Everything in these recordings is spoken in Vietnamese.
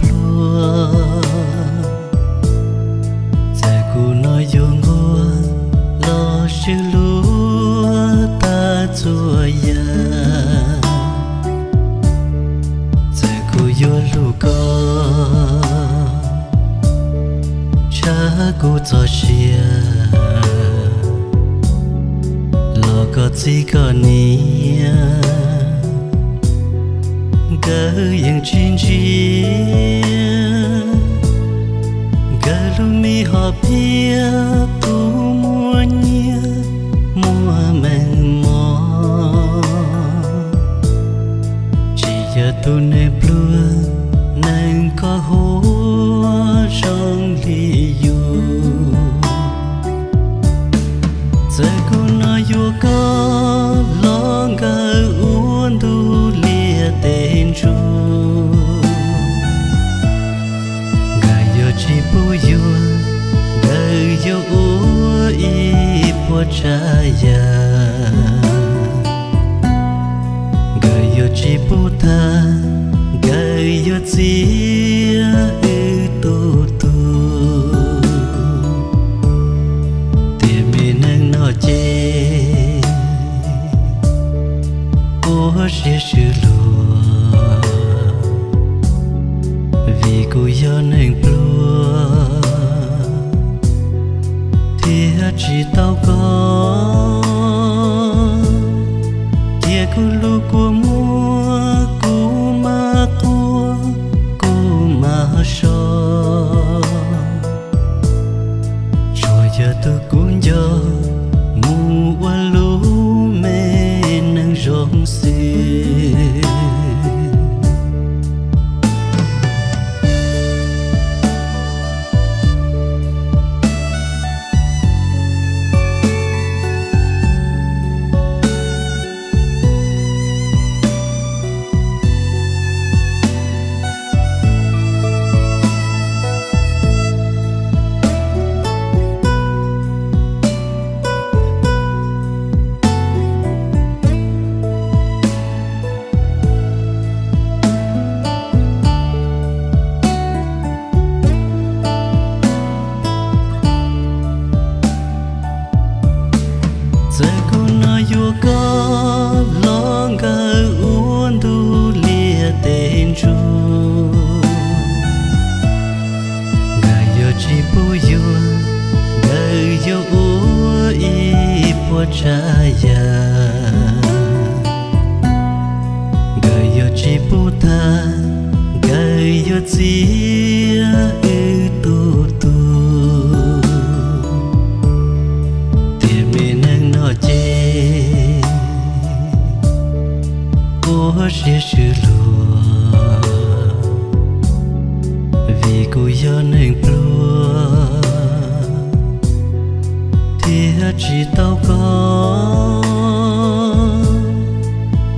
plua trẻ cô nói dùng hoa lo chữ lúa ta chua nhà trẻ cô vô lù co cha cô cho chia có gì có nia gỡ yên chín chia gỡ luôn mi họ bia tu mua nia mua mèn mò chỉ giờ tu nè blue nàng có hú trong ly du giờ cô nói du có percaya gaya ciputa gaya cia itu tu timinang noce oh sesulu vì cô yêu nàng plua thiệt chỉ tao có chỉ tao có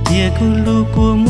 thiệt của lũ của